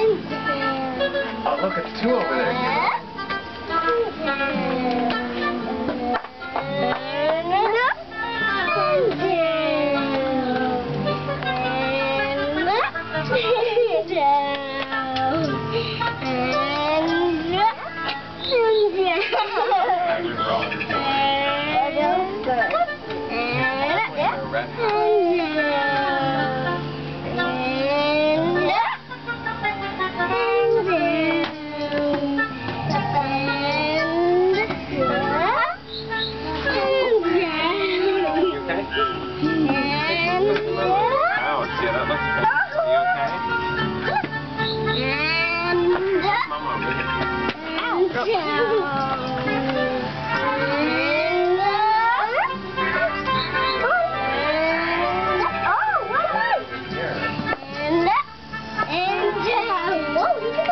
Oh, look, it's two over there. And down.